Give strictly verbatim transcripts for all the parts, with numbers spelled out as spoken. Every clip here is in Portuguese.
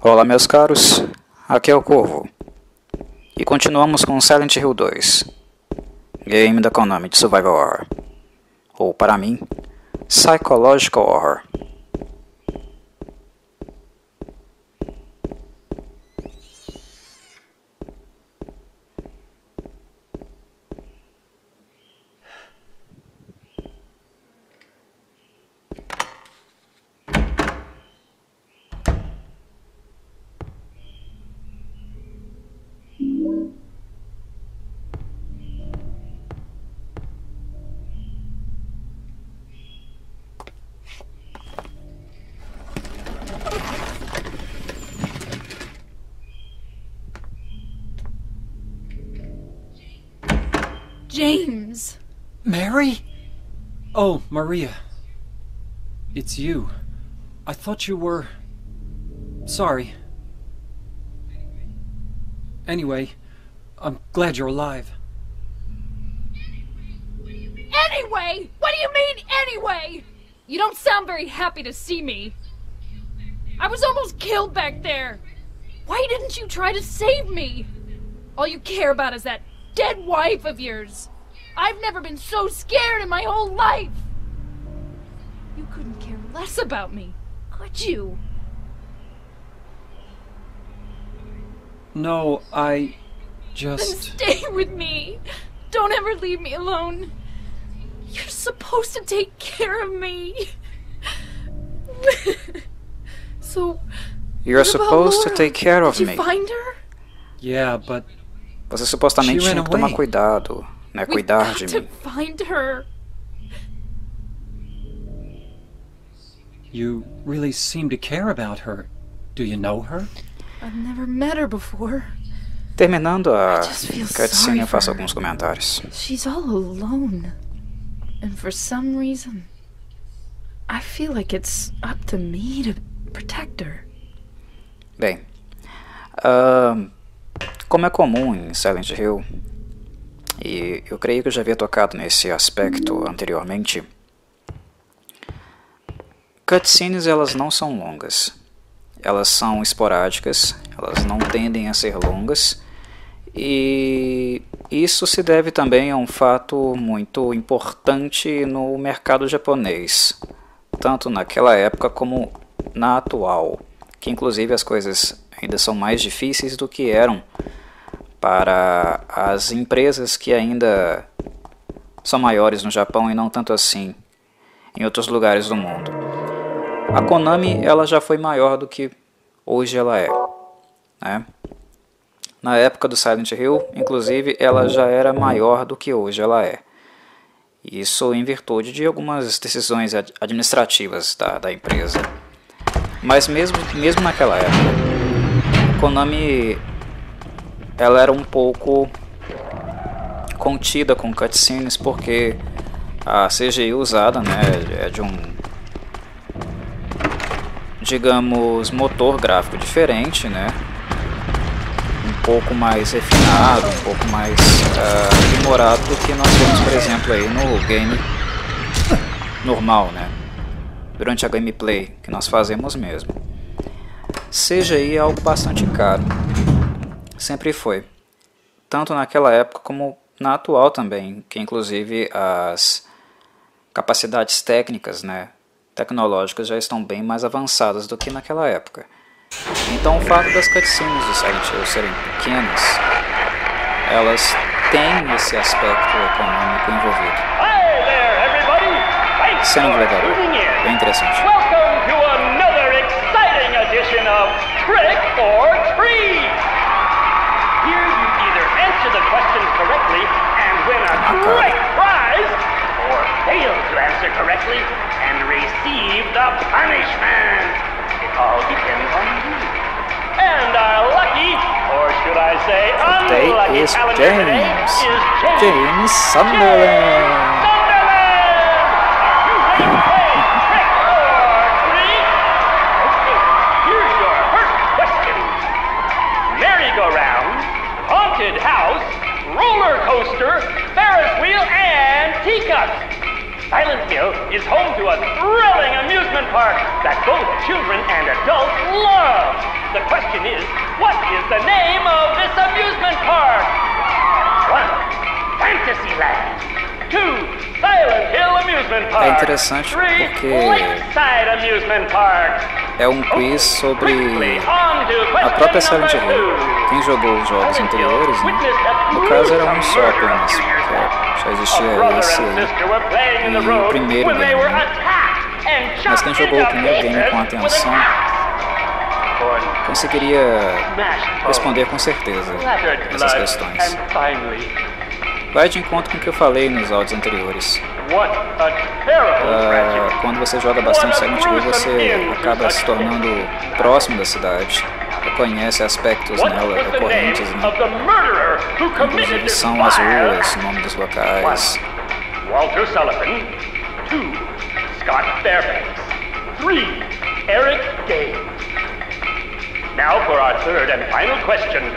Olá meus caros, aqui é o Corvo, e continuamos com Silent Hill dois, game da Konami de Survival Horror, ou para mim, Psychological Horror. James! Mary? Oh, Maria. It's you. I thought you were... Sorry. Anyway, I'm glad you're alive. Anyway? What do you mean, anyway? You don't sound very happy to see me. I was almost killed back there. Why didn't you try to save me? All you care about is that dead wife of yours. I've never been so scared in my whole life! You couldn't care less about me, could you? No, I... just... Then stay with me! Don't ever leave me alone! You're supposed to take care of me! So... You're supposed to take care of me. Did you find her? Yeah, but... Você supostamente tinha que tomar cuidado, né? Cuidar de mim. You really seem to care about her. Do you know her? I've never met her before. Terminando a cutscene, eu faço alguns comentários. She's all alone. And for some reason, I feel like it's up to me to protect her. Bem, um, como é comum em Silent Hill, e eu creio que eu já havia tocado nesse aspecto anteriormente, cutscenes elas não são longas, elas são esporádicas, elas não tendem a ser longas, e isso se deve também a um fato muito importante no mercado japonês, tanto naquela época como na atual, que inclusive as coisas ainda são mais difíceis do que eram para as empresas que ainda são maiores no Japão e não tanto assim em outros lugares do mundo. A Konami ela já foi maior do que hoje ela é, né? Na época do Silent Hill, inclusive, ela já era maior do que hoje ela é. Isso em virtude de algumas decisões administrativas da, da empresa. Mas mesmo, mesmo naquela época, a Konami... ela era um pouco contida com cutscenes porque a C G I usada, né, é de um, digamos, motor gráfico diferente, né, um pouco mais refinado, um pouco mais uh, aprimorado do que nós temos, por exemplo, aí no game normal, né, durante a gameplay que nós fazemos mesmo. C G I é algo bastante caro. Sempre foi, tanto naquela época como na atual também, que inclusive as capacidades técnicas, né, tecnológicas já estão bem mais avançadas do que naquela época. Então o fato das cutscenes do Silent Hill serem pequenas, elas têm esse aspecto econômico envolvido. Sendo um verdadeiro, bem interessante. Welcome to another exciting edition of Trick or Treat! The question correctly and win a great prize, or fail to answer correctly and receive the punishment. It all depends on you. And our lucky, or should I say unlucky, talent today is James, James Sunderland. Sunderland! Trick or treat? Okay, here's your first question. Merry-go-round, haunted house, roller coaster, Ferris wheel, and teacups. Silent Hill is home to a thrilling amusement park that both children and adults love. The question is, what is the name of this amusement park? One, Fantasyland. Two, Silent Hill Amusement Park. É interessante porque é um quiz sobre a própria Silent Hill. Quem jogou os jogos anteriores, né? No caso era um só apenas, só existia esse e o primeiro game, né? Mas quem jogou o primeiro game com atenção conseguiria responder com certeza essas questões. Vai de encontro com o que eu falei nos áudios anteriores. Uh, quando você joga bastante Silent Hill, você acaba se tornando próximo da cidade, reconhece aspectos nela recorrentes, né? Inclusive são as ruas, nome dos locais. Walter Sullivan. Two, Scott Fairbanks. Three, Eric Gaines. Now for our third and final question.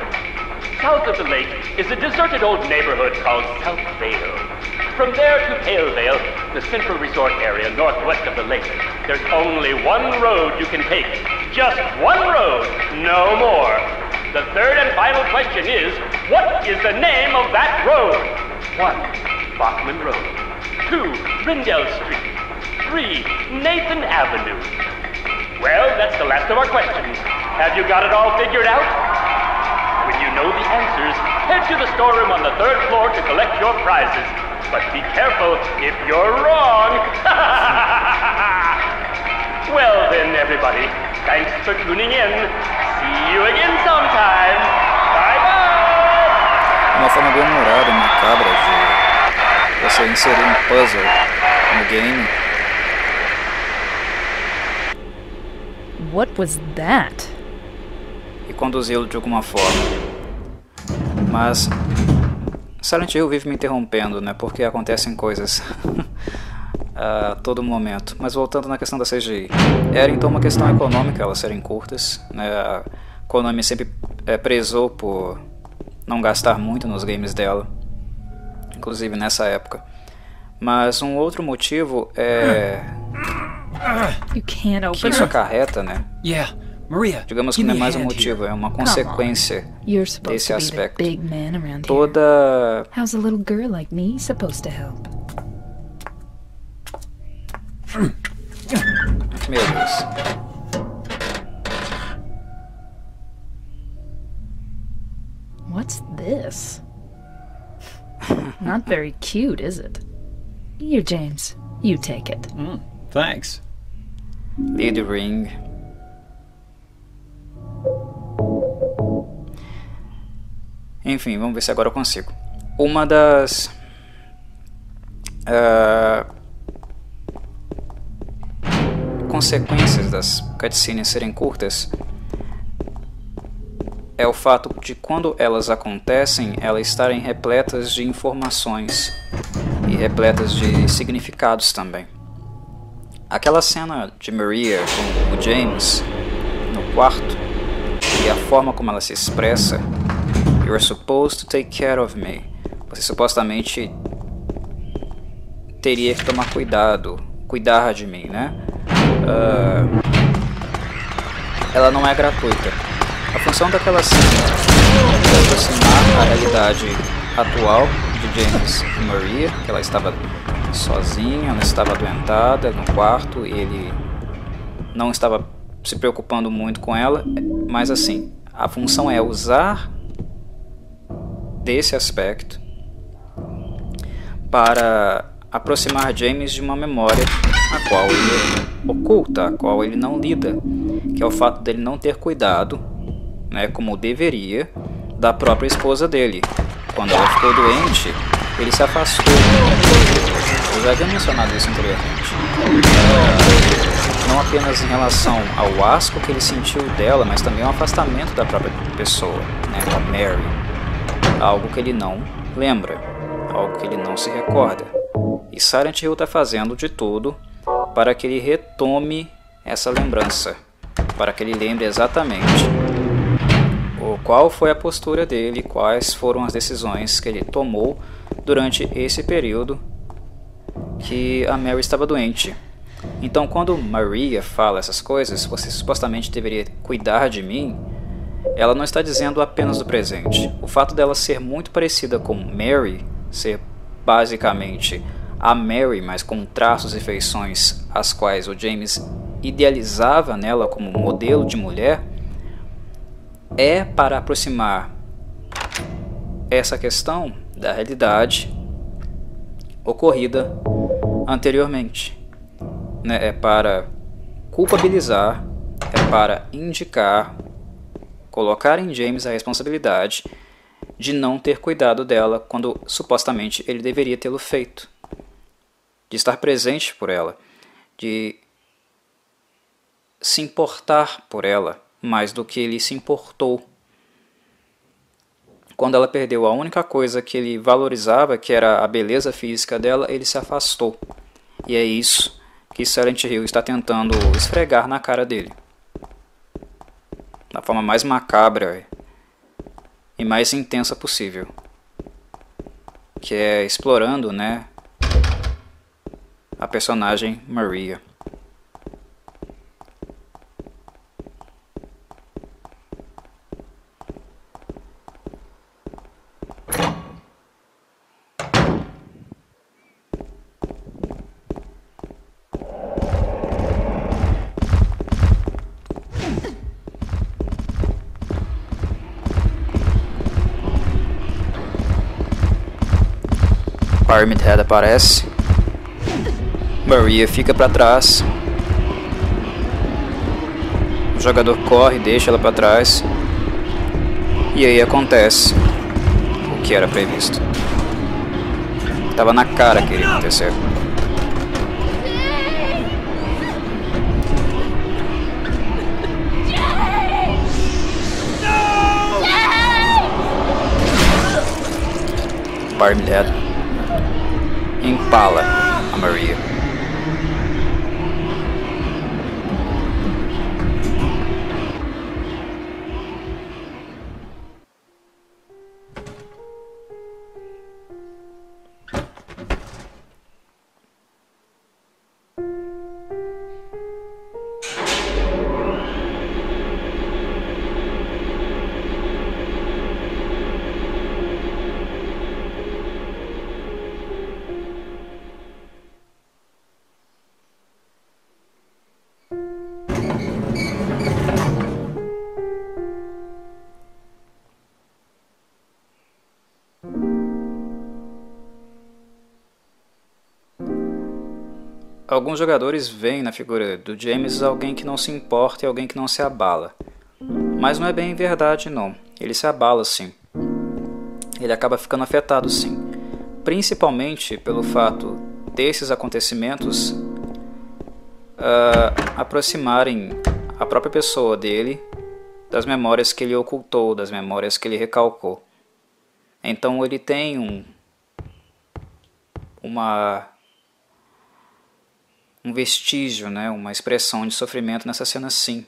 South of the lake is a deserted old neighborhood called South Vale. From there to Palevale, the central resort area northwest of the lake, there's only one road you can take. Just one road, no more. The third and final question is, what is the name of that road? One, Bachman Road. Two, Rindell Street. Three, Nathan Avenue. Well, that's the last of our questions. Have you got it all figured out? When you know the answers, head to the storeroom on the third floor to collect your prizes. But be careful if you're wrong. Well then, everybody, thanks for tuning in. See you again sometime. Bye-bye! Uma forma bem humorada, macabra de você inserir um puzzle no game. What was that? Conduzi-lo de alguma forma, mas Silent Hill vive me interrompendo, né, porque acontecem coisas a todo momento. Mas voltando na questão da C G I, era então uma questão econômica elas serem curtas, né? A Konami sempre é, prezou por não gastar muito nos games dela, inclusive nessa época. Mas um outro motivo é que isso acarreta, né? Yeah. Maria, digamos que não é mais um motivo, é uma consequência desse aspecto. Toda... Meu Deus. What's this? Not very cute, is it? Here, James, you take it. Mm, thanks. Lady ring. Enfim, vamos ver se agora eu consigo. Uma das... Uh, consequências das cutscenes serem curtas é o fato de quando elas acontecem, elas estarem repletas de informações e repletas de significados também. Aquela cena de Maria com o James no quarto e a forma como ela se expressa, "You are supposed to take care of me", você supostamente teria que tomar cuidado, cuidar de mim, né? Uh, ela não é gratuita. A função daquela cena é aproximar a realidade atual de James e Maria, que ela estava sozinha, ela estava adoentada no quarto, e ele não estava se preocupando muito com ela, mas assim, a função é usar desse aspecto para aproximar James de uma memória a qual ele oculta, a qual ele não lida, que é o fato dele não ter cuidado, né, como deveria, da própria esposa dele. Quando ela ficou doente, ele se afastou. Eu já havia mencionado isso anteriormente. É, não apenas em relação ao asco que ele sentiu dela, mas também ao afastamento da própria pessoa, né, da Mary. Algo que ele não lembra, algo que ele não se recorda. E Silent Hill está fazendo de tudo para que ele retome essa lembrança, para que ele lembre exatamente qual foi a postura dele, quais foram as decisões que ele tomou durante esse período que a Mary estava doente. Então quando Maria fala essas coisas, você supostamente deveria cuidar de mim, ela não está dizendo apenas do presente. O fato dela ser muito parecida com Mary, ser basicamente a Mary, mas com traços e feições as quais o James idealizava nela como modelo de mulher, é para aproximar essa questão da realidade ocorrida anteriormente. É para culpabilizar, é para indicar, colocar em James a responsabilidade de não ter cuidado dela quando supostamente ele deveria tê-lo feito, de estar presente por ela, de se importar por ela mais do que ele se importou. Quando ela perdeu a única coisa que ele valorizava, que era a beleza física dela, ele se afastou. E é isso que Silent Hill está tentando esfregar na cara dele, da forma mais macabra e mais intensa possível, que é explorando, né, a personagem Maria. Pyramid Head aparece, Maria fica para trás, o jogador corre e deixa ela para trás, e aí acontece o que era previsto. Tava na cara que iria acontecer. Pyramid Head empala a Maria. Alguns jogadores veem na figura do James alguém que não se importa e alguém que não se abala. Mas não é bem verdade, não. Ele se abala, sim. Ele acaba ficando afetado, sim. Principalmente pelo fato desses acontecimentos uh, aproximarem a própria pessoa dele das memórias que ele ocultou, das memórias que ele recalcou. Então ele tem um... uma... um vestígio, né, uma expressão de sofrimento nessa cena, sim.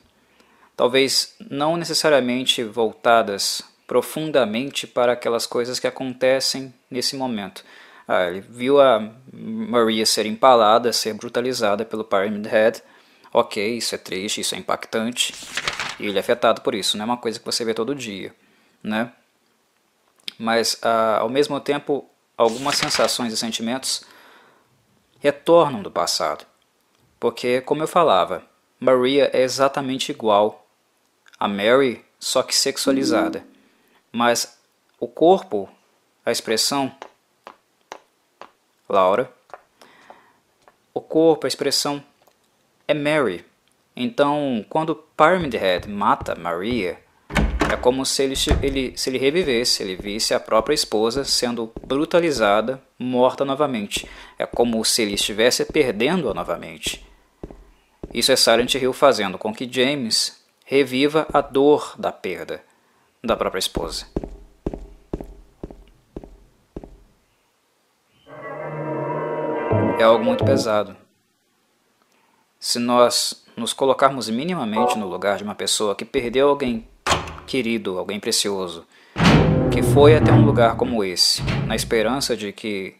Talvez não necessariamente voltadas profundamente para aquelas coisas que acontecem nesse momento. Ah, ele viu a Maria ser empalada, ser brutalizada pelo Pyramid Head. Ok, isso é triste, isso é impactante. E ele é afetado por isso, não é uma coisa que você vê todo dia, né? Mas, ah, ao mesmo tempo, algumas sensações e sentimentos retornam do passado. Porque, como eu falava, Maria é exatamente igual a Mary, só que sexualizada. Mas o corpo, a expressão, Laura, o corpo, a expressão é Mary. Então, quando Pyramid Head mata Maria, é como se ele, ele, se ele revivesse, ele visse a própria esposa sendo brutalizada, morta novamente. É como se ele estivesse perdendo-a novamente. Isso é Silent Hill fazendo com que James reviva a dor da perda da própria esposa. É algo muito pesado. Se nós nos colocarmos minimamente no lugar de uma pessoa que perdeu alguém querido, alguém precioso, que foi até um lugar como esse, na esperança de que,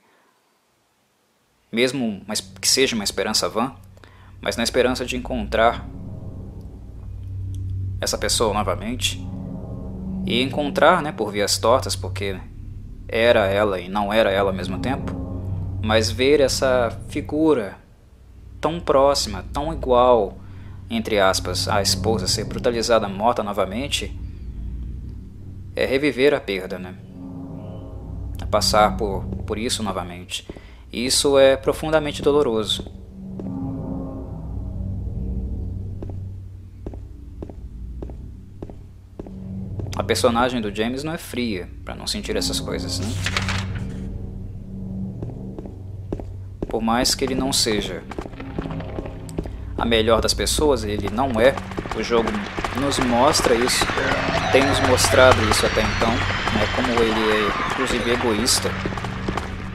mesmo mas que seja uma esperança vã, mas na esperança de encontrar essa pessoa novamente. E encontrar, né, por vias tortas, porque era ela e não era ela ao mesmo tempo, mas ver essa figura tão próxima, tão igual, entre aspas, a esposa ser brutalizada, morta novamente, é reviver a perda, né? É passar por, por isso novamente. Isso é profundamente doloroso. A personagem do James não é fria para não sentir essas coisas, né? Por mais que ele não seja a melhor das pessoas, ele não é. O jogo nos mostra isso, tem nos mostrado isso até então, né? Como ele é, inclusive, egoísta.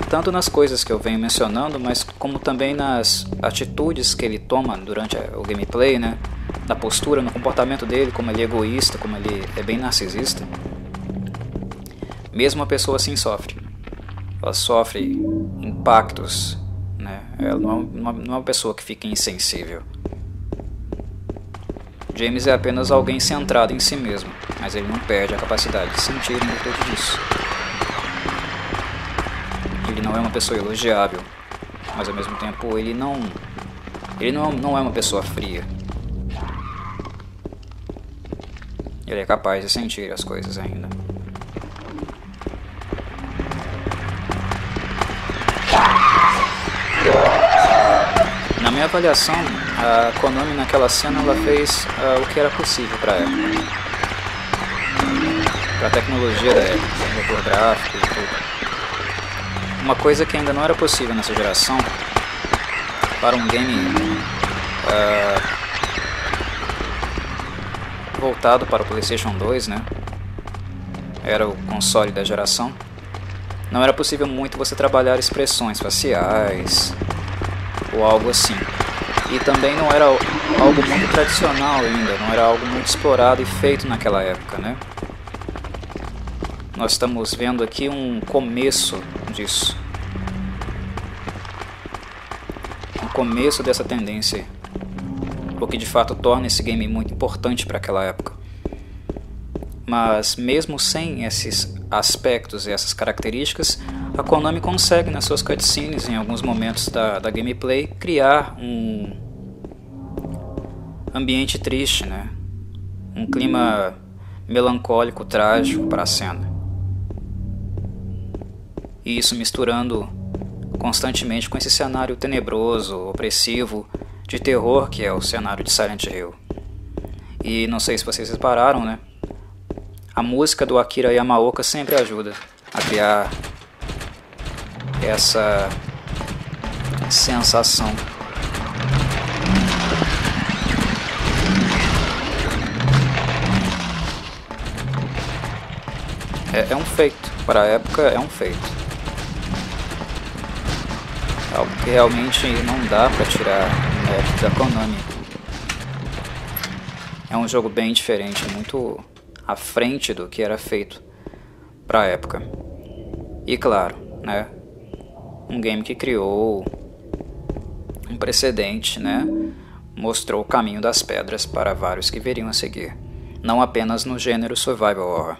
Tanto nas coisas que eu venho mencionando, mas como também nas atitudes que ele toma durante o gameplay, né? Na postura, no comportamento dele, como ele é egoísta, como ele é bem narcisista. Mesmo a pessoa assim sofre. Ela sofre impactos, né? Ela não é uma pessoa que fica insensível. James é apenas alguém centrado em si mesmo, mas ele não perde a capacidade de sentir em virtude disso. Ele não é uma pessoa elogiável, mas ao mesmo tempo ele não, ele não, não é uma pessoa fria. Ele é capaz de sentir as coisas ainda. Na minha avaliação, a Konami naquela cena ela fez uh, o que era possível para ela, para a tecnologia da época, o motor gráfico e tudo. Uma coisa que ainda não era possível nessa geração para um game uh, voltado para o PlayStation dois, né? Era o console da geração. Não era possível muito você trabalhar expressões faciais ou algo assim. E também não era algo muito tradicional ainda, não era algo muito explorado e feito naquela época, né? Nós estamos vendo aqui um começo disso. Um começo dessa tendência, o que de fato torna esse game muito importante para aquela época. Mas mesmo sem esses aspectos e essas características, a Konami consegue nas suas cutscenes, em alguns momentos da, da gameplay, criar um ambiente triste, né? Um clima melancólico, trágico para a cena. E isso misturando constantemente com esse cenário tenebroso, opressivo, de terror que é o cenário de Silent Hill. E não sei se vocês repararam, né? A música do Akira Yamaoka sempre ajuda a criar essa sensação. É, é um feito, para a época é um feito. É algo que realmente não dá para tirar, né, da Konami. É um jogo bem diferente, muito à frente do que era feito para a época. E claro, né, um game que criou um precedente, né, mostrou o caminho das pedras para vários que viriam a seguir, não apenas no gênero survival horror.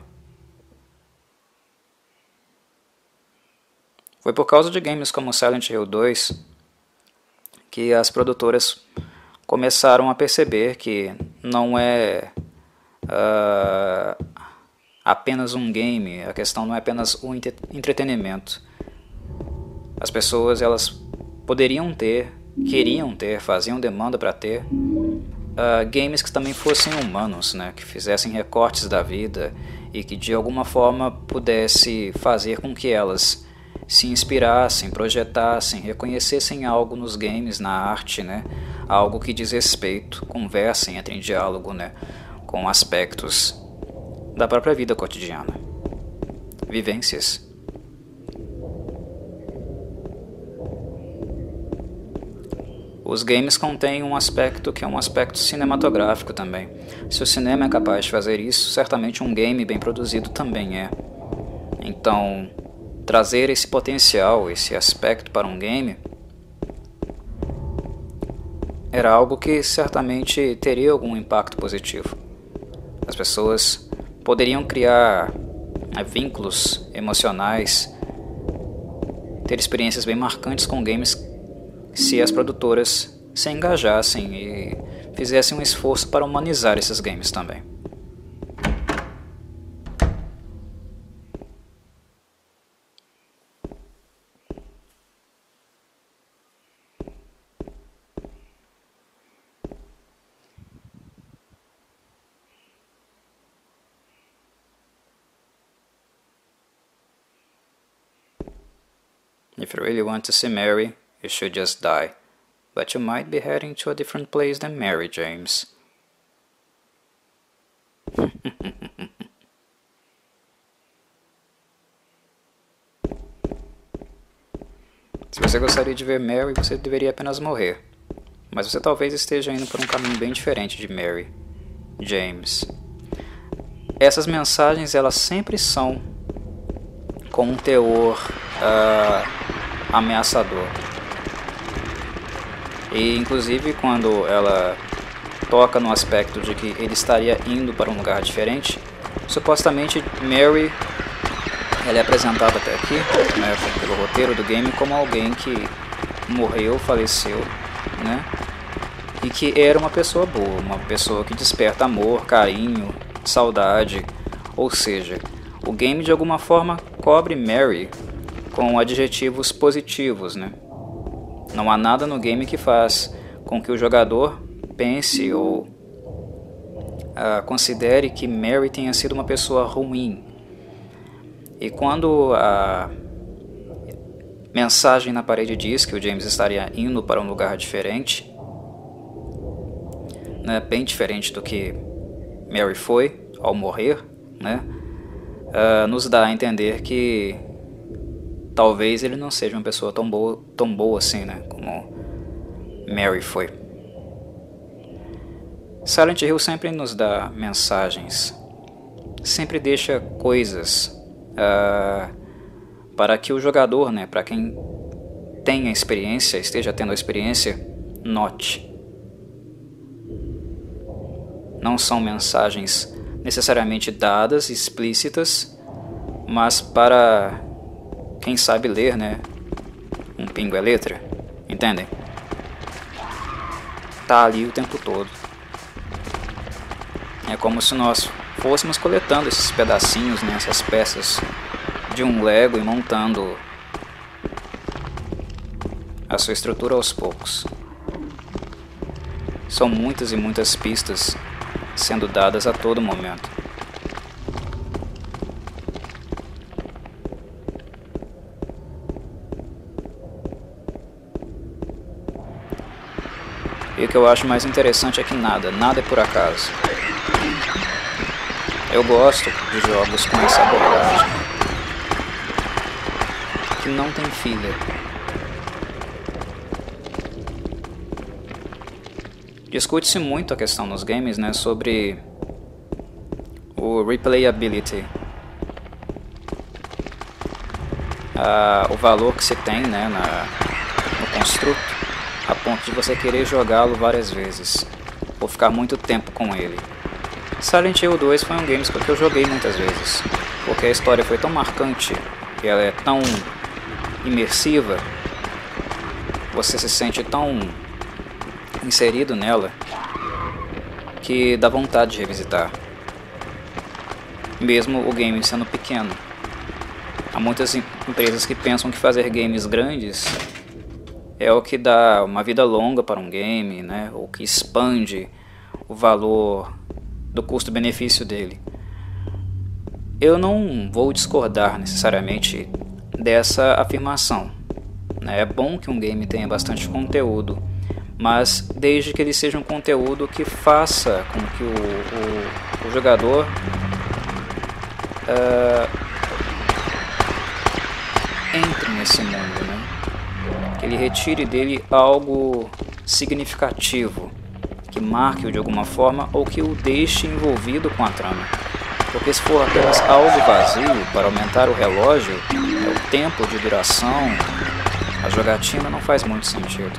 Foi por causa de games como Silent Hill dois que as produtoras começaram a perceber que não é Uh, apenas um game, a questão não é apenas o entretenimento. As pessoas, elas poderiam ter, queriam ter, faziam demanda para ter uh, games que também fossem humanos, né? Que fizessem recortes da vida e que de alguma forma pudesse fazer com que elas se inspirassem, projetassem, reconhecessem algo nos games, na arte, né? Algo que diz respeito, conversem, entrem em diálogo, né? Com aspectos da própria vida cotidiana, vivências. Os games contêm um aspecto que é um aspecto cinematográfico também. Se o cinema é capaz de fazer isso, certamente um game bem produzido também é. Então, trazer esse potencial, esse aspecto para um game era algo que certamente teria algum impacto positivo. As pessoas poderiam criar vínculos emocionais, ter experiências bem marcantes com games se as produtoras se engajassem e fizessem um esforço para humanizar esses games também. If you really want to see Mary, you should just die. But you might be heading to a different place than Mary, James. Se você gostaria de ver Mary, você deveria apenas morrer. Mas você talvez esteja indo por um caminho bem diferente de Mary, James. Essas mensagens, elas sempre são com um teor Uh, ameaçador. E inclusive quando ela toca no aspecto de que ele estaria indo para um lugar diferente, supostamente Mary, ela é apresentada até aqui, né, pelo roteiro do game, como alguém que morreu, faleceu, né, e que era uma pessoa boa, uma pessoa que desperta amor, carinho, saudade. Ou seja, o game de alguma forma cobre Mary com adjetivos positivos, né? Não há nada no game que faz com que o jogador pense ou uh, considere que Mary tenha sido uma pessoa ruim. E quando a mensagem na parede diz que o James estaria indo para um lugar diferente, né, bem diferente do que Mary foi ao morrer, né, uh, nos dá a entender que talvez ele não seja uma pessoa tão boa, tão boa assim, né, como Mary foi. Silent Hill sempre nos dá mensagens, sempre deixa coisas uh, para que o jogador, né, para quem tenha experiência, esteja tendo a experiência, note. Não são mensagens necessariamente dadas, explícitas, mas para quem sabe ler, né? Um pingo é letra, entendem? Tá ali o tempo todo. É como se nós fôssemos coletando esses pedacinhos, né? Essas peças de um Lego e montando a sua estrutura aos poucos. São muitas e muitas pistas sendo dadas a todo momento. E o que eu acho mais interessante é que nada, nada é por acaso. Eu gosto de jogos com essa abordagem, que não tem filler. Discute-se muito a questão nos games, né, sobre o replayability. Ah, o valor que se tem, né, na, no construto, a ponto de você querer jogá-lo várias vezes, ou ficar muito tempo com ele. Silent Hill dois foi um game que eu joguei muitas vezes, porque a história foi tão marcante, e ela é tão imersiva, você se sente tão inserido nela, que dá vontade de revisitar, mesmo o game sendo pequeno. Há muitas empresas que pensam que fazer games grandes é o que dá uma vida longa para um game, né? Ou que expande o valor do custo-benefício dele. Eu não vou discordar necessariamente dessa afirmação, né? É bom que um game tenha bastante conteúdo, mas desde que ele seja um conteúdo que faça com que o, o, o jogador uh, entre nesse mundo, né? Ele retire dele algo significativo, que marque-o de alguma forma ou que o deixe envolvido com a trama. Porque se for apenas algo vazio para aumentar o relógio, o tempo de duração, a jogatina não faz muito sentido.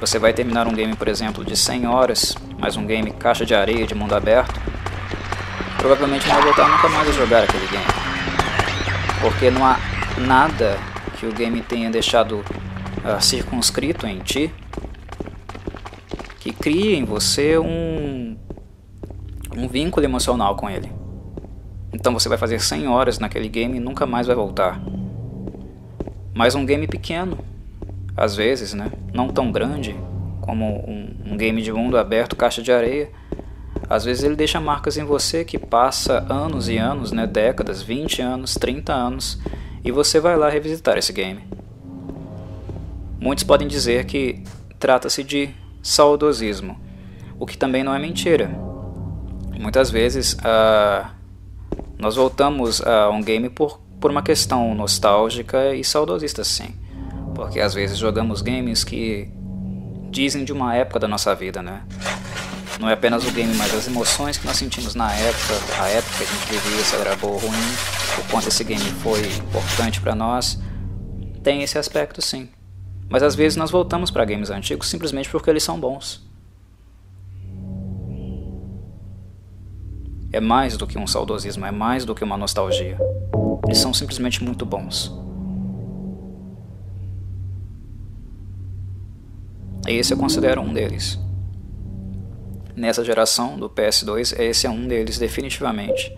Você vai terminar um game, por exemplo, de cem horas, mais um game caixa de areia de mundo aberto, provavelmente não vai voltar nunca mais a jogar aquele game, porque não há nada que o game tenha deixado uh, circunscrito em ti que crie em você um, um vínculo emocional com ele. Então você vai fazer cem horas naquele game e nunca mais vai voltar. Mas um game pequeno, às vezes, né? Não tão grande como um, um game de mundo aberto, caixa de areia, às vezes ele deixa marcas em você que passa anos e anos, né? Décadas, vinte anos, trinta anos, e você vai lá revisitar esse game. Muitos podem dizer que trata-se de saudosismo, o que também não é mentira. Muitas vezes a... nós voltamos a um game por, por uma questão nostálgica e saudosista, sim. Porque às vezes jogamos games que dizem de uma época da nossa vida, né? Não é apenas o game, mas as emoções que nós sentimos na época, a época que a gente vivia, se era boa ou ruim, o quanto esse game foi importante para nós, tem esse aspecto, sim. Mas às vezes nós voltamos para games antigos simplesmente porque eles são bons. É mais do que um saudosismo, é mais do que uma nostalgia. Eles são simplesmente muito bons. Esse eu considero um deles. Nessa geração do P S dois, esse é um deles, definitivamente.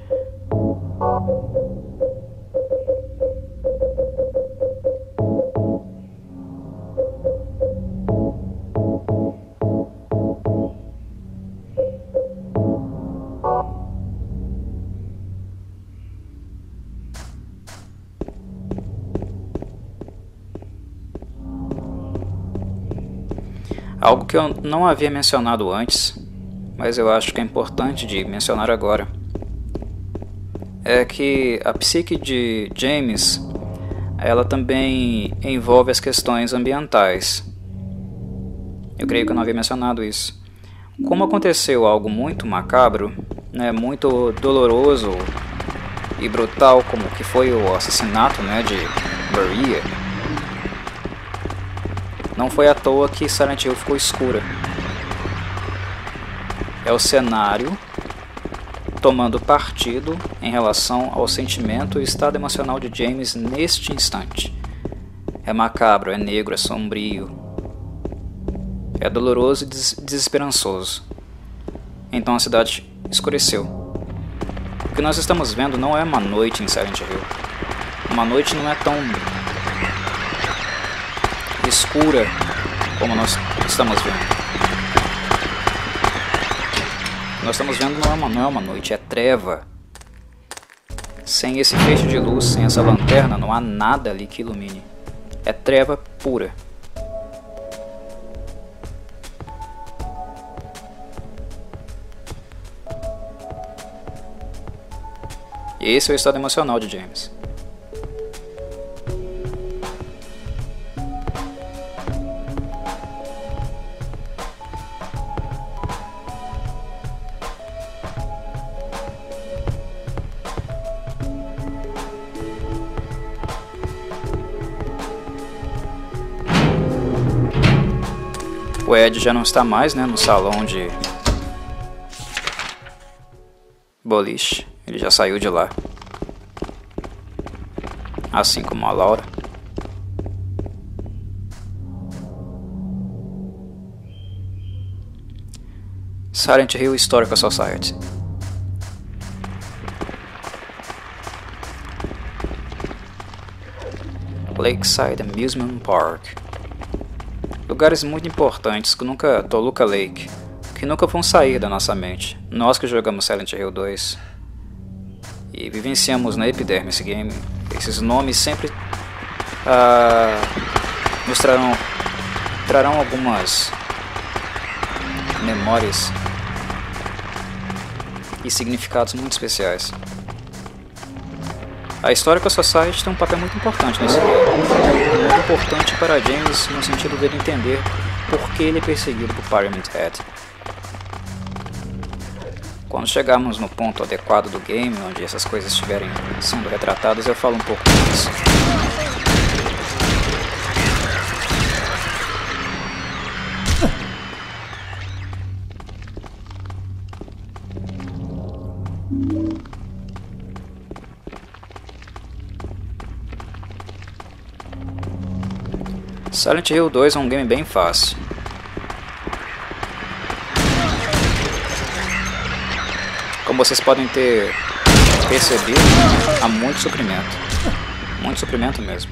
Algo que eu não havia mencionado antes, mas eu acho que é importante de mencionar agora, é que a psique de James, ela também envolve as questões ambientais. Eu creio que eu não havia mencionado isso. Como aconteceu algo muito macabro, né, muito doloroso e brutal, como que foi o assassinato, né, de Maria, não foi à toa que Silent Hill ficou escura. É o cenário tomando partido em relação ao sentimento e estado emocional de James neste instante. É macabro, é negro, é sombrio, é doloroso e des desesperançoso. Então a cidade escureceu. O que nós estamos vendo não é uma noite em Silent Hill. Uma noite não é tão escura como nós estamos vendo. Nós estamos vendo não é uma, não é uma noite, é treva. Sem esse feixe de luz, sem essa lanterna, não há nada ali que ilumine. É treva pura. E esse é o estado emocional de James. O Eddie já não está mais, né, no salão de boliche, ele já saiu de lá, assim como a Laura. Silent Hill Historical Society. Lakeside Amusement Park. Lugares muito importantes que nunca... Toluca Lake, que nunca vão sair da nossa mente. Nós que jogamos Silent Hill dois e vivenciamos na epiderme esse game, esses nomes sempre uh, nos trarão, trarão algumas memórias e significados muito especiais. A Historical Society tem um papel muito importante nesse game. Muito importante para James no sentido dele entender por que ele é perseguido por Pyramid Head. Quando chegarmos no ponto adequado do game, onde essas coisas estiverem sendo retratadas, eu falo um pouco disso. Silent Hill dois é um game bem fácil. Como vocês podem ter percebido, há muito suprimento. Muito suprimento mesmo.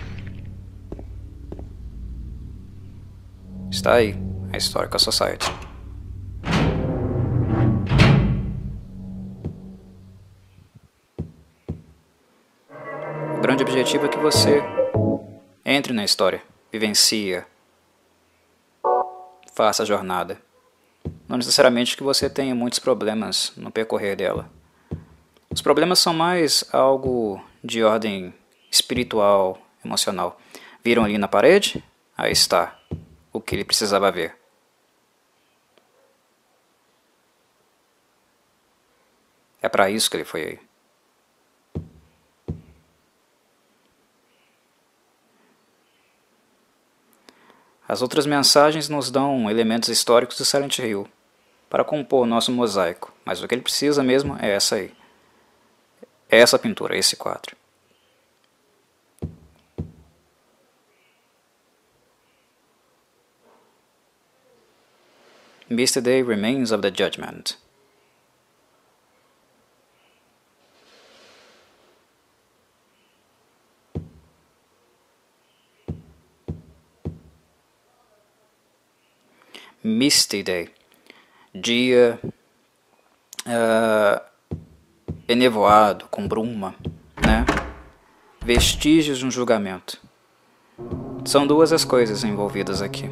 Está aí a Historical Society. O grande objetivo é que você entre na história. Vivencia, faça a jornada. Não necessariamente que você tenha muitos problemas no percorrer dela. Os problemas são mais algo de ordem espiritual, emocional. Viram ali na parede? Aí está o que ele precisava ver. É para isso que ele foi aí. As outras mensagens nos dão elementos históricos do Silent Hill para compor nosso mosaico, mas o que ele precisa mesmo é essa aí. É essa pintura, esse quadro. Mister Day Remains of the Judgment. Misty Day, dia uh, enevoado, com bruma, né? Vestígios de um julgamento. São duas as coisas envolvidas aqui.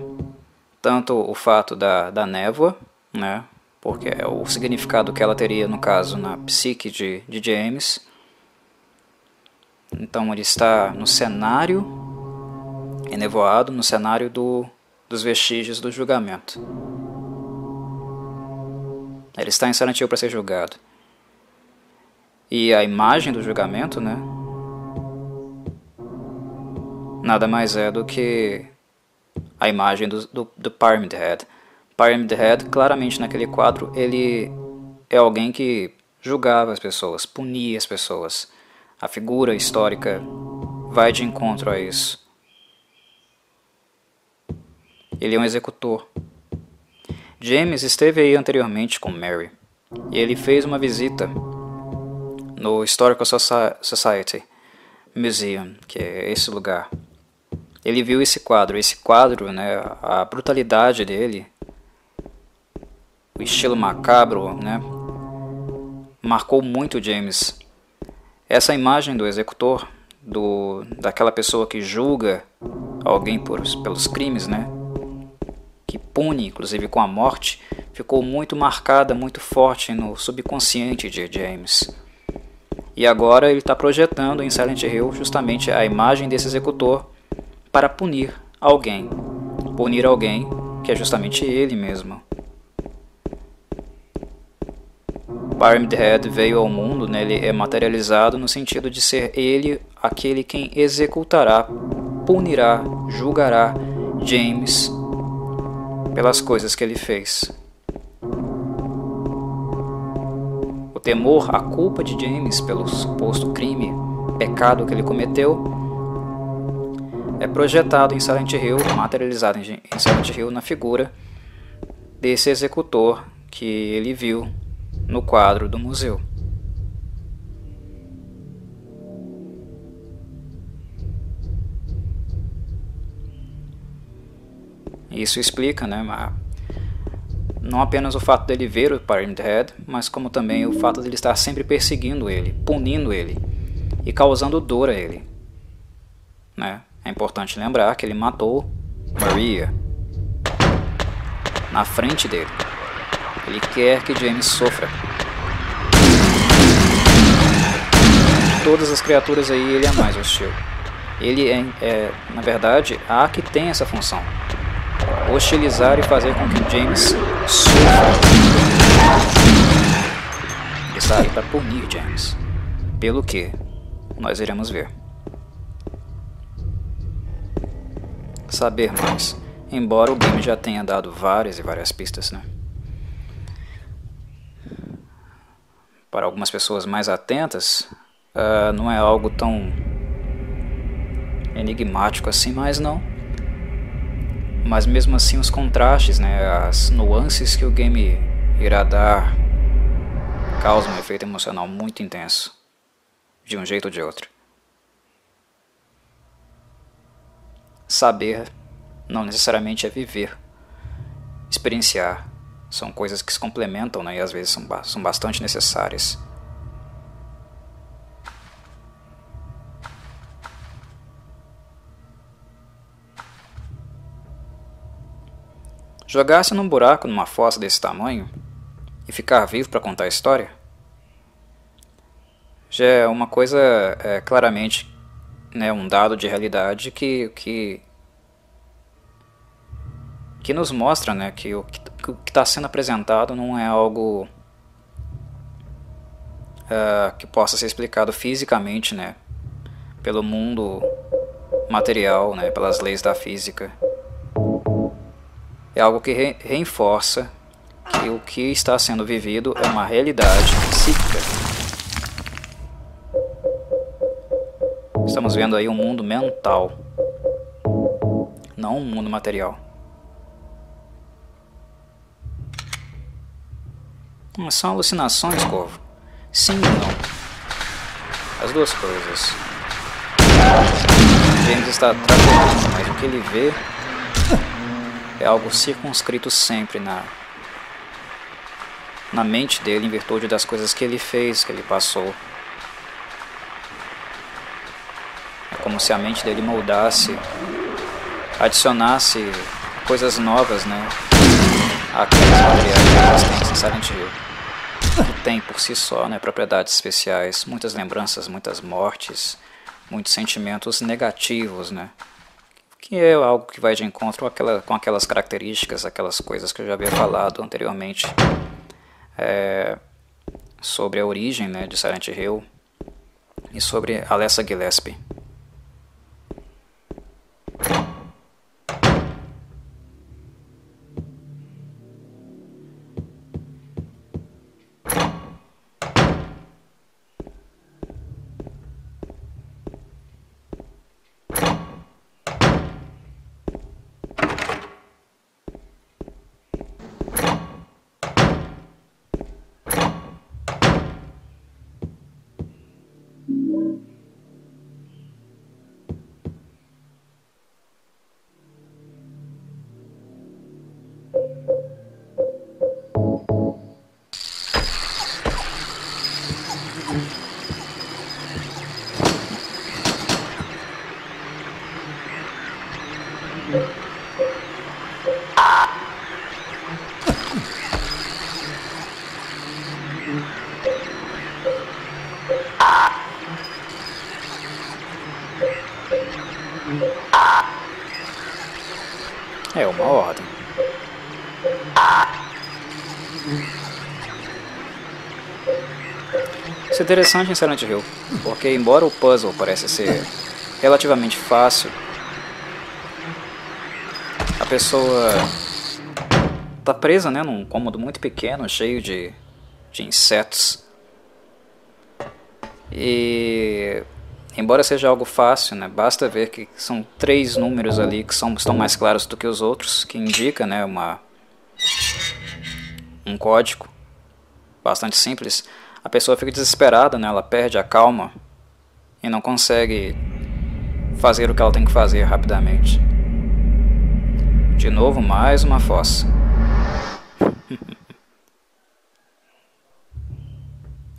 Tanto o fato da, da névoa, né? Porque é o significado que ela teria, no caso, na psique de, de James. Então ele está no cenário enevoado, no cenário do... dos vestígios do julgamento. Ele está em Silent Hill para ser julgado. E a imagem do julgamento, né? Nada mais é do que a imagem do, do, do Pyramid Head. Pyramid Head, claramente naquele quadro, ele é alguém que julgava as pessoas, punia as pessoas. A figura histórica vai de encontro a isso. Ele é um executor. James esteve aí anteriormente com Mary. E ele fez uma visita no Historical Society Museum, que é esse lugar. Ele viu esse quadro. Esse quadro, né, a brutalidade dele, o estilo macabro, né, marcou muito James. Essa imagem do executor, do, daquela pessoa que julga alguém por, pelos crimes, né, que pune, inclusive com a morte, ficou muito marcada, muito forte no subconsciente de James. E agora ele está projetando em Silent Hill justamente a imagem desse executor para punir alguém. Punir alguém que é justamente ele mesmo. Pyramid Head veio ao mundo, né? Ele é materializado no sentido de ser ele aquele quem executará, punirá, julgará James pelas coisas que ele fez. O temor, a culpa de James pelo suposto crime, pecado que ele cometeu, é projetado em Silent Hill, materializado em Silent Hill na figura desse executor que ele viu no quadro do museu. Isso explica, né, não apenas o fato dele ver o Pyramid Head, mas como também o fato dele estar sempre perseguindo ele, punindo ele e causando dor a ele. Né? É importante lembrar que ele matou Maria na frente dele. Ele quer que James sofra. De todas as criaturas aí, ele é mais hostil. Ele é, é na verdade, a que tem essa função. Hostilizar e fazer com que James sofra. Ele está aí para punir James. Pelo que nós iremos ver. Saber mais. Embora o game já tenha dado várias e várias pistas, né? para algumas pessoas mais atentas, uh, não é algo tão enigmático assim mais não. Mas mesmo assim os contrastes, né, as nuances que o game irá dar causam um efeito emocional muito intenso, de um jeito ou de outro. Saber não necessariamente é viver. Experienciar são coisas que se complementam, né, e às vezes são, ba são bastante necessárias. Jogar-se num buraco numa fossa desse tamanho e ficar vivo para contar a história já é uma coisa, é, claramente, né, um dado de realidade que, que, que nos mostra, né, que o que está sendo apresentado não é algo uh, que possa ser explicado fisicamente, né, pelo mundo material, né, pelas leis da física. É algo que re reforça que o que está sendo vivido é uma realidade psíquica. Estamos vendo aí um mundo mental, não um mundo material. São alucinações, Corvo? Sim e não. As duas coisas. James está trabalhando, mas o que ele vê é algo circunscrito sempre na, na mente dele, em virtude das coisas que ele fez, que ele passou. É como se a mente dele moldasse, adicionasse coisas novas, né, àquelas materiais que existem em Silent Hill, que tem por si só, né, propriedades especiais, muitas lembranças, muitas mortes, muitos sentimentos negativos, né, que é algo que vai de encontro com, aquela, com aquelas características, aquelas coisas que eu já havia falado anteriormente, é, sobre a origem, né, de Silent Hill e sobre Alessa Gillespie. É uma ordem. Isso é interessante em Silent Hill, porque embora o puzzle pareça ser relativamente fácil, a pessoa está presa, né, num cômodo muito pequeno, cheio de, de insetos. E embora seja algo fácil, né, basta ver que são três números ali que são, estão mais claros do que os outros, que indica, né, uma, um código bastante simples. A pessoa fica desesperada, né, ela perde a calma e não consegue fazer o que ela tem que fazer rapidamente. De novo, mais uma fossa.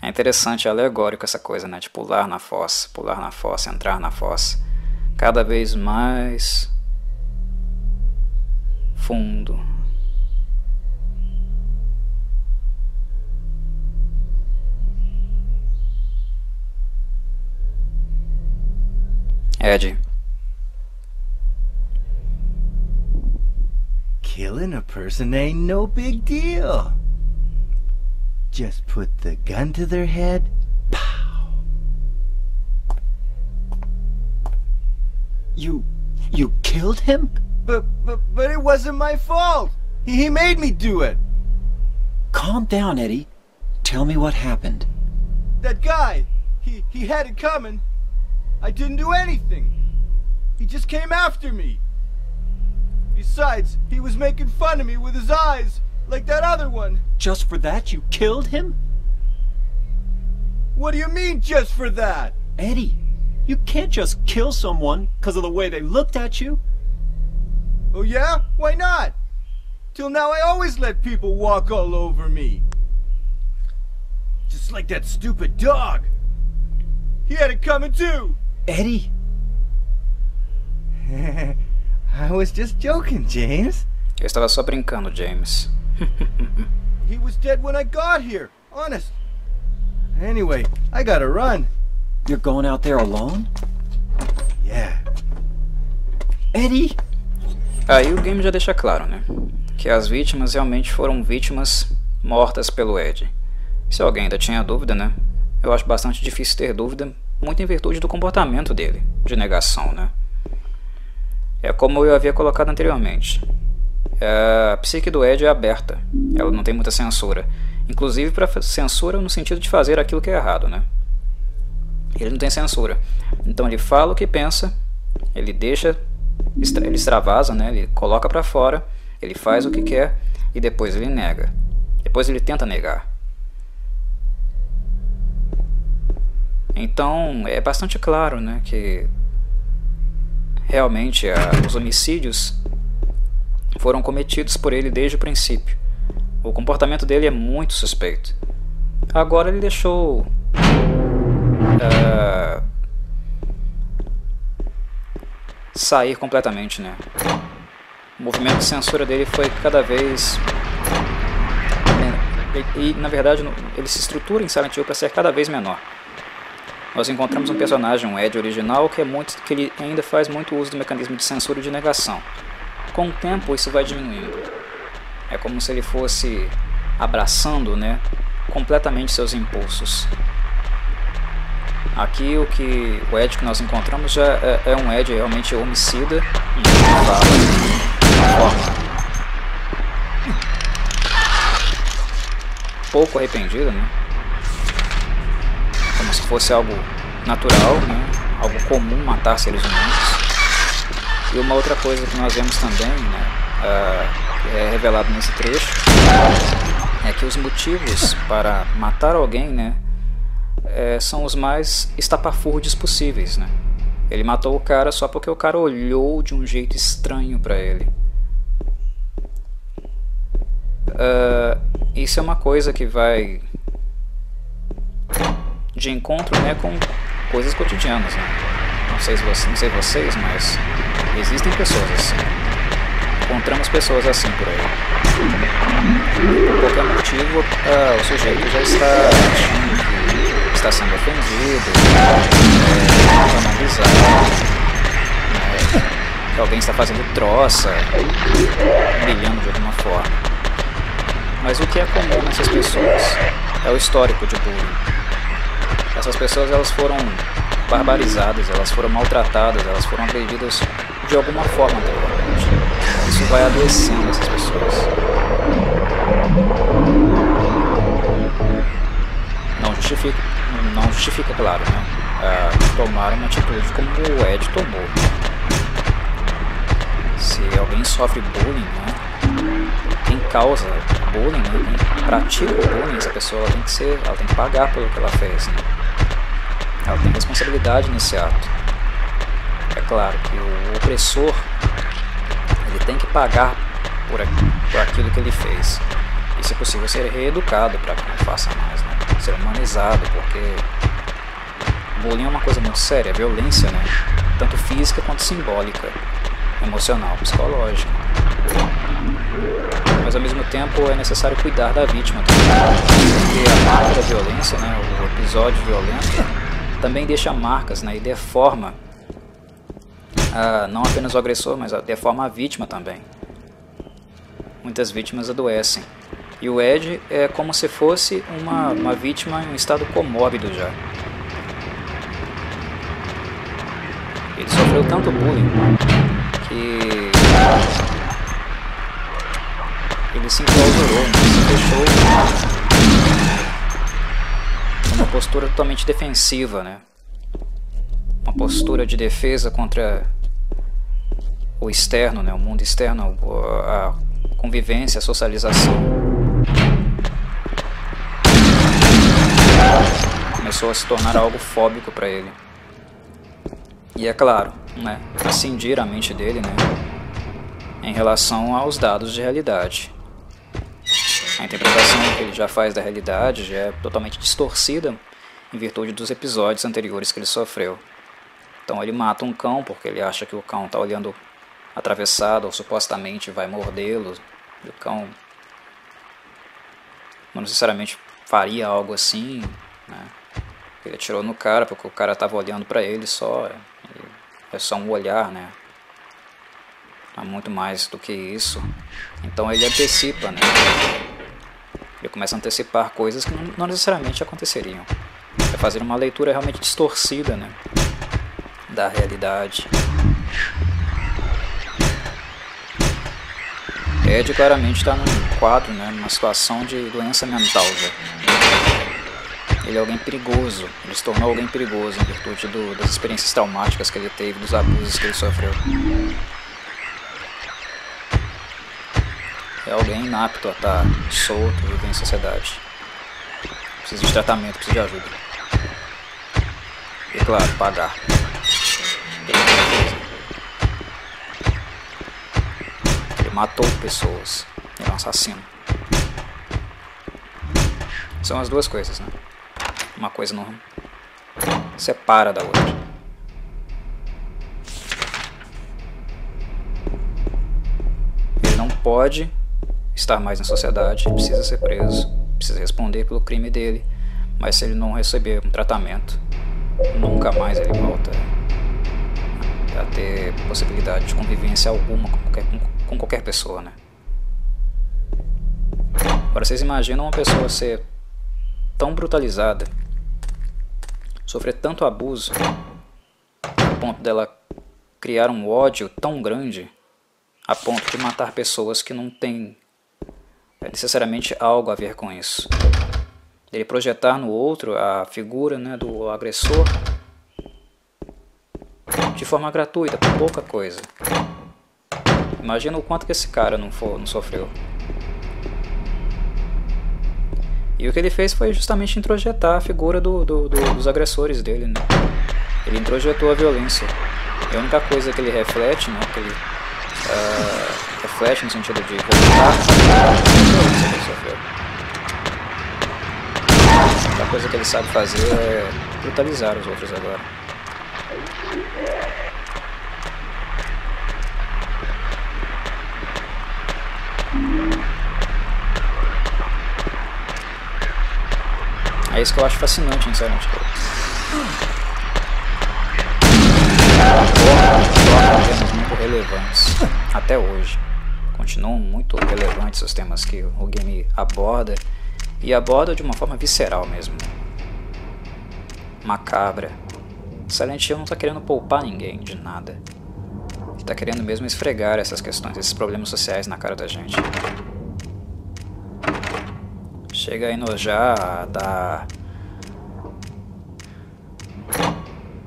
É interessante, é alegórico essa coisa, né, de pular na fossa, pular na fossa, entrar na fossa. Cada vez mais fundo. Eddie. Killing a person ain't no big deal. Just put the gun to their head. Pow. You, you killed him? But, but, but it wasn't my fault. He made me do it. Calm down, Eddie. Tell me what happened. That guy, he, he had it coming. I didn't do anything. He just came after me. Besides, he was making fun of me with his eyes, like that other one. Just for that you killed him? What do you mean, just for that? Eddie, you can't just kill someone because of the way they looked at you. Oh yeah? Why not? Till now I always let people walk all over me. Just like that stupid dog. He had it coming too. Eddie. I was just joking, James. Eu estava só brincando, James. He was dead when I got here, honest. Anyway, I gotta run. You're going out there alone? Yeah. Eddie. Aí o game já deixa claro, né? Que as vítimas realmente foram vítimas mortas pelo Eddie. Se alguém ainda tinha dúvida, né? Eu acho bastante difícil ter dúvida, muito em virtude do comportamento dele, de negação, né? É como eu havia colocado anteriormente. A psique do Eddie é aberta, ela não tem muita censura. Inclusive para censura no sentido de fazer aquilo que é errado, né? Ele não tem censura. Então ele fala o que pensa, ele deixa, ele extravasa, né? Ele coloca para fora, ele faz o que quer e depois ele nega. Depois ele tenta negar. Então é bastante claro, né, que realmente a, os homicídios foram cometidos por ele desde o princípio. O comportamento dele é muito suspeito. Agora ele deixou uh, sair completamente, né? O movimento de censura dele foi cada vez... E na verdade ele se estrutura em Silent Hill para ser cada vez menor. Nós encontramos um personagem, um Eddie original, que, é muito, que ele ainda faz muito uso do mecanismo de censura e de negação. Com o tempo isso vai diminuindo. É como se ele fosse abraçando, né, completamente seus impulsos. Aqui o, que, o Eddie que nós encontramos já é, é um Eddie realmente homicida e de pouco arrependido, né? Como se fosse algo natural, né? Algo comum matar seres humanos. E uma outra coisa que nós vemos também, né, uh, é revelado nesse trecho, é que os motivos para matar alguém, né, é, são os mais estapafúrdios possíveis, né? Ele matou o cara só porque o cara olhou de um jeito estranho para ele. Uh, isso é uma coisa que vai... de encontro, né, com coisas cotidianas, né? Não sei, não sei vocês, mas existem pessoas assim. Encontramos pessoas assim por aí. Por qualquer motivo, ah, o sujeito já está achando que está sendo ofendido, está analisado, né, que alguém está fazendo troça, humilhando de alguma forma. Mas o que é comum nessas pessoas é o histórico de bullying. Essas pessoas, elas foram barbarizadas, elas foram maltratadas, elas foram agredidas de alguma forma anteriormente. Isso vai adoecendo essas pessoas. Não justifica, não justifica, claro, né? Ah, tomar uma atitude como o Ed tomou. Se alguém sofre bullying, né? Quem causa bullying, né? Quem pratica bullying, essa pessoa ela tem que ser, ela tem que pagar pelo que ela fez, né? Ela tem responsabilidade nesse ato. É claro que o opressor, ele tem que pagar por, por aquilo que ele fez. E se possível ser reeducado para que não faça mais, né? Ser humanizado, porque bullying é uma coisa muito séria, violência, né? Tanto física quanto simbólica, emocional, psicológica. Mas ao mesmo tempo é necessário cuidar da vítima também, porque a marca da violência, né? O episódio violento também deixa marcas, né, e deforma ah, não apenas o agressor, mas deforma a vítima também. Muitas vítimas adoecem. E o Ed é como se fosse uma, uma vítima em um estado comórbido já. Ele sofreu tanto bullying que ele se enclausurou, se deixou uma postura totalmente defensiva, né? Uma postura de defesa contra o externo, né? O mundo externo, a convivência, a socialização. Começou a se tornar algo fóbico para ele. E é claro, né? Ascendir a mente dele, né? Em relação aos dados de realidade. A interpretação que ele já faz da realidade já é totalmente distorcida em virtude dos episódios anteriores que ele sofreu. Então ele mata um cão porque ele acha que o cão está olhando atravessado ou supostamente vai mordê-lo. O cão não necessariamente faria algo assim, né? Ele atirou no cara porque o cara estava olhando para ele só. É só um olhar, né? Não é muito mais do que isso. Então ele antecipa, né? Ele começa a antecipar coisas que não necessariamente aconteceriam. É fazer uma leitura realmente distorcida, né, da realidade. Ed claramente está num quadro, né, numa situação de doença mental. Já. Ele é alguém perigoso. Ele se tornou alguém perigoso em virtude do, das experiências traumáticas que ele teve, dos abusos que ele sofreu. É alguém inapto a estar solto, viver em sociedade. Precisa de tratamento, precisa de ajuda. E claro, pagar. Ele matou pessoas. Ele é um assassino. São as duas coisas, né? Uma coisa não separa da outra. Ele não pode estar mais na sociedade, precisa ser preso, precisa responder pelo crime dele, mas se ele não receber um tratamento, nunca mais ele volta a ter possibilidade de convivência alguma com qualquer, com qualquer pessoa, né? Agora vocês imaginam uma pessoa ser tão brutalizada, sofrer tanto abuso, a ponto dela criar um ódio tão grande, a ponto de matar pessoas que não têm é necessariamente algo a ver com isso. Ele projetar no outro a figura, né, do agressor de forma gratuita, por pouca coisa. Imagina o quanto que esse cara não, for, não sofreu. E o que ele fez foi justamente introjetar a figura do, do, do, dos agressores dele, né? Ele introjetou a violência. E a única coisa que ele reflete, né, que ele... Uh, reflete no sentido de voltar a coisa que ele sabe fazer é brutalizar os outros agora. É isso que eu acho fascinante em Silent Hill. Relevantes até hoje, continuam muito relevantes os temas que o game aborda, e aborda de uma forma visceral mesmo, macabra. Silent Hill não está querendo poupar ninguém de nada, está querendo mesmo esfregar essas questões, esses problemas sociais na cara da gente. Chega a enojar, a dar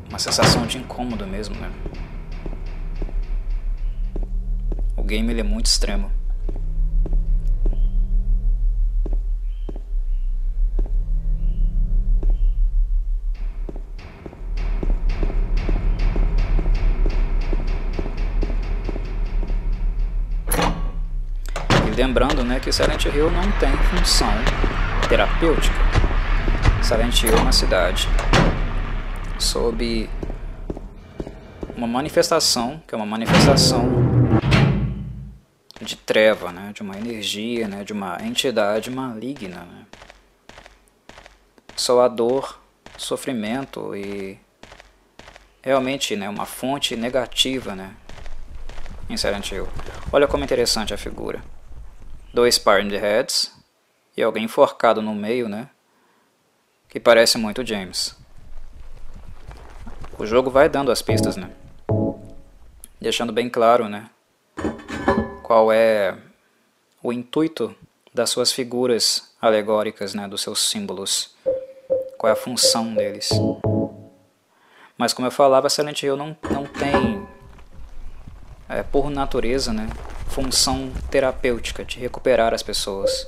uma sensação de incômodo mesmo, né? O game ele é muito extremo. E lembrando, né, que Silent Hill não tem função terapêutica. Silent Hill é uma cidade sob uma manifestação, que é uma manifestação de treva, né? De uma energia, né? De uma entidade maligna, né? Só a dor, sofrimento e realmente, né, uma fonte negativa, né, em Silent Hill. Olha como interessante a figura. Dois Pyramid Heads e alguém enforcado no meio, né, que parece muito James. O jogo vai dando as pistas, né, deixando bem claro, né, qual é o intuito das suas figuras alegóricas, né, dos seus símbolos. qual é a função deles. Mas como eu falava, Silent Hill não, não tem, é, por natureza, né, função terapêutica de recuperar as pessoas.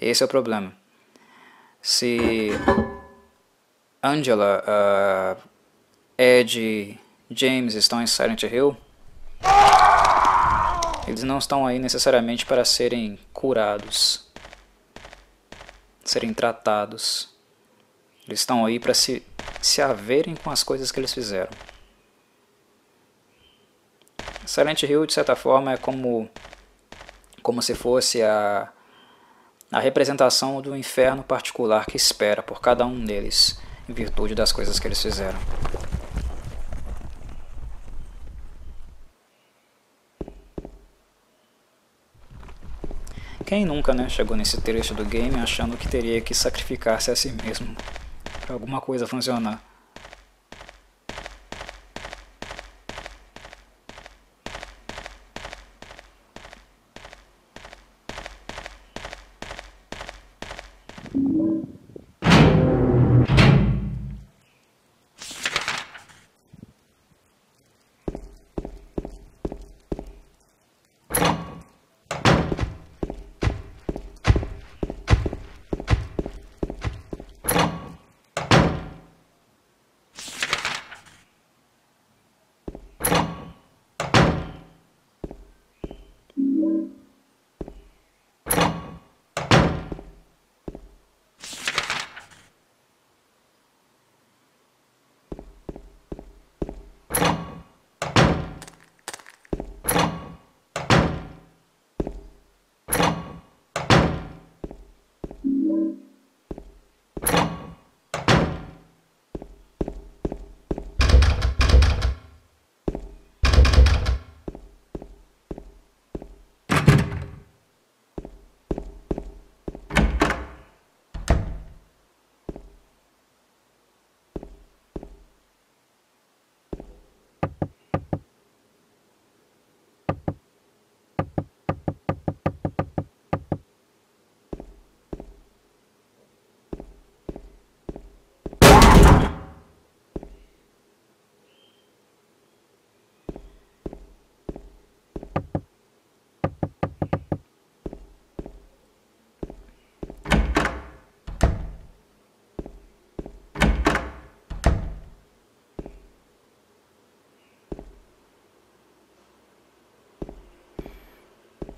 Esse é o problema. Se Angela, uh, Eddie, James estão em Silent Hill, eles não estão aí necessariamente para serem curados, serem tratados. Eles estão aí para se, se haverem com as coisas que eles fizeram. Silent Hill, de certa forma, é como, como se fosse a, a representação do inferno particular que espera por cada um deles, em virtude das coisas que eles fizeram. Quem nunca, né, chegou nesse trecho do game achando que teria que sacrificar-se a si mesmo para alguma coisa funcionar?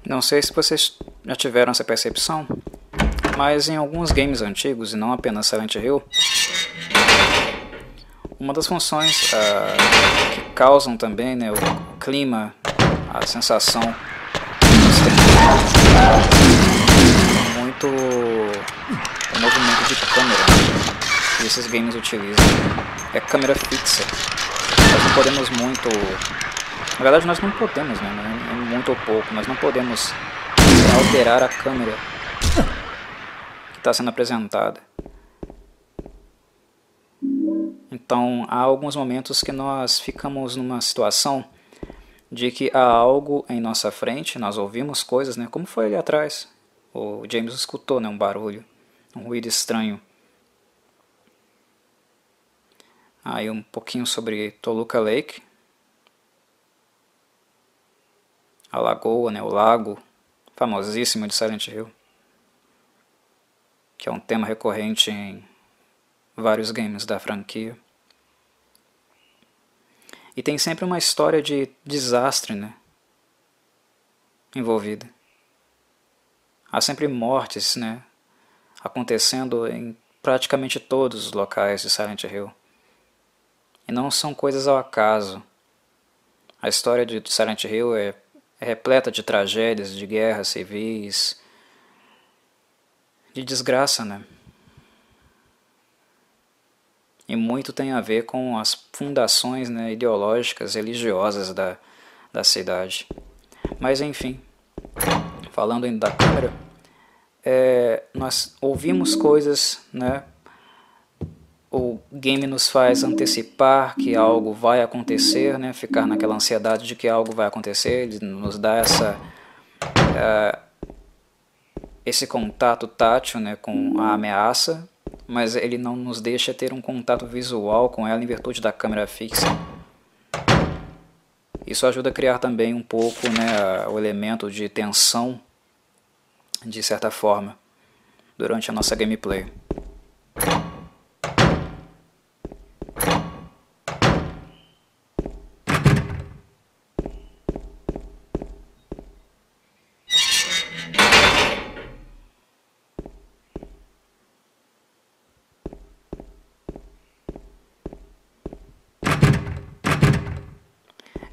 Não sei se vocês já tiveram essa percepção, mas em alguns games antigos, e não apenas Silent Hill, uma das funções uh, que causam também, né, o clima, a sensação muito o movimento de câmera que esses games utilizam, é câmera fixa. Nós não podemos muito... Na verdade nós não podemos, né? Muito ou pouco, nós não podemos alterar a câmera que está sendo apresentada. Então há alguns momentos que nós ficamos numa situação de que há algo em nossa frente, nós ouvimos coisas, né? Como foi ali atrás, o James escutou, né, um barulho, um ruído estranho. Aí um pouquinho sobre Toluca Lake. A lagoa, né, o lago famosíssimo de Silent Hill, que é um tema recorrente em vários games da franquia. E tem sempre uma história de desastre, né, envolvida. Há sempre mortes, né, acontecendo em praticamente todos os locais de Silent Hill. E não são coisas ao acaso. A história de Silent Hill é É repleta de tragédias, de guerras civis, de desgraça, né? E muito tem a ver com as fundações, né, ideológicas, religiosas da, da cidade. Mas enfim, falando ainda da câmera, é, nós ouvimos coisas, né? O game nos faz antecipar que algo vai acontecer, né? Ficar naquela ansiedade de que algo vai acontecer, ele nos dá essa, uh, esse contato tátil, né, com a ameaça, mas ele não nos deixa ter um contato visual com ela em virtude da câmera fixa. Isso ajuda a criar também um pouco, né, o elemento de tensão, de certa forma, durante a nossa gameplay.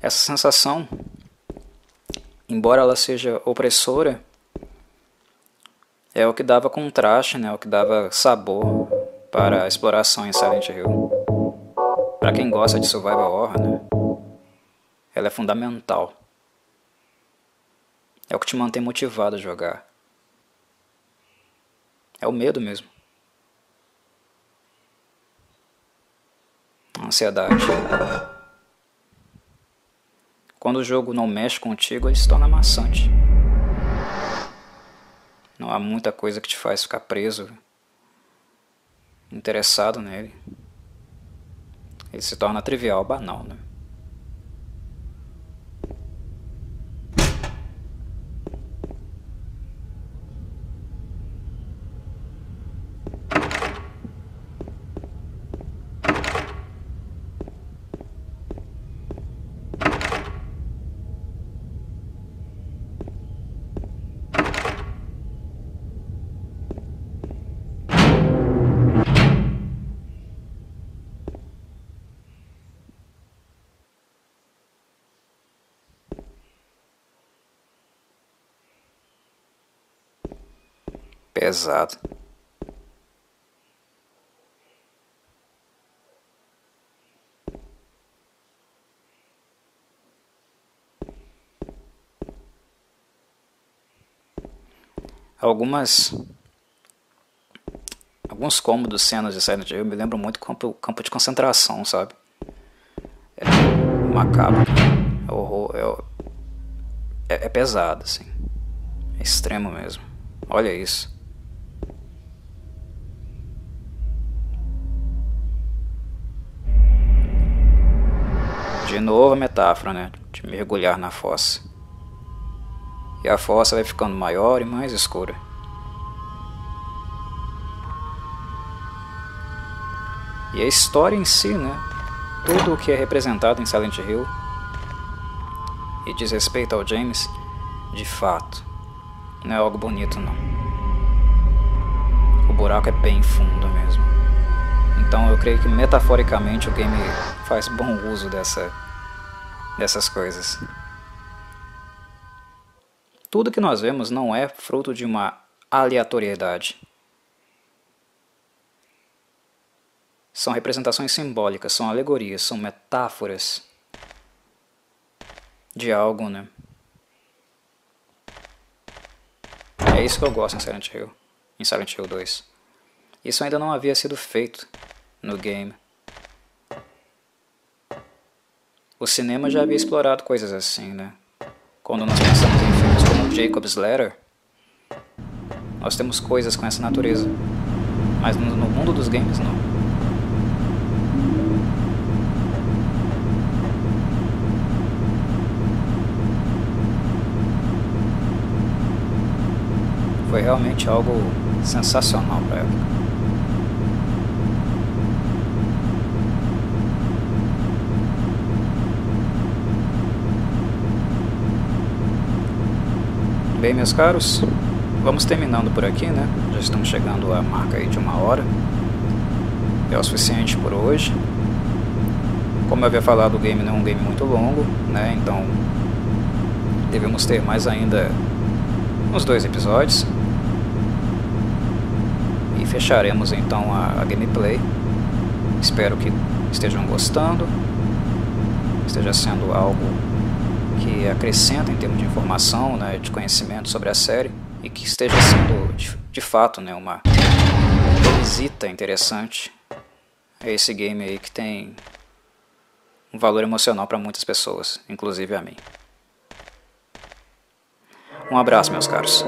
Essa sensação, embora ela seja opressora, é o que dava contraste, né? É o que dava sabor para a exploração em Silent Hill. Para quem gosta de survival horror, né? Ela é fundamental. É o que te mantém motivado a jogar. É o medo mesmo. A ansiedade. Quando o jogo não mexe contigo, ele se torna maçante. Não há muita coisa que te faz ficar preso, interessado nele. Ele se torna trivial, banal, né? Pesado. Algumas alguns cômodos, cenas de Silent Hill me lembram muito campo, campo de concentração, sabe? É macabro, é horror, é, é, é pesado, assim, é extremo mesmo. Olha isso. De novo a metáfora, né? De mergulhar na fossa. E a fossa vai ficando maior e mais escura. E a história em si, né? Tudo o que é representado em Silent Hill e diz respeito ao James, de fato, não é algo bonito, não. O buraco é bem fundo mesmo. Então eu creio que metaforicamente o game faz bom uso dessa, dessas coisas. Tudo que nós vemos não é fruto de uma aleatoriedade. São representações simbólicas, são alegorias, são metáforas de algo, né? É isso que eu gosto em Silent Hill, em Silent Hill dois. Isso ainda não havia sido feito no game. O cinema já havia explorado coisas assim, né? Quando nós pensamos em filmes como Jacob's Ladder, nós temos coisas com essa natureza. Mas no mundo dos games, não. Foi realmente algo sensacional para ela. Bem, meus caros, vamos terminando por aqui, né? Já estamos chegando à marca aí de uma hora. É o suficiente por hoje. Como eu havia falado, o game não é um game muito longo, né? Então devemos ter mais ainda uns dois episódios. E fecharemos então a, a gameplay. Espero que estejam gostando, esteja sendo algo que acrescenta em termos de informação, né, de conhecimento sobre a série, e que esteja sendo de, de fato, né, uma visita interessante a esse game aí, que tem um valor emocional para muitas pessoas, inclusive a mim. Um abraço, meus caros.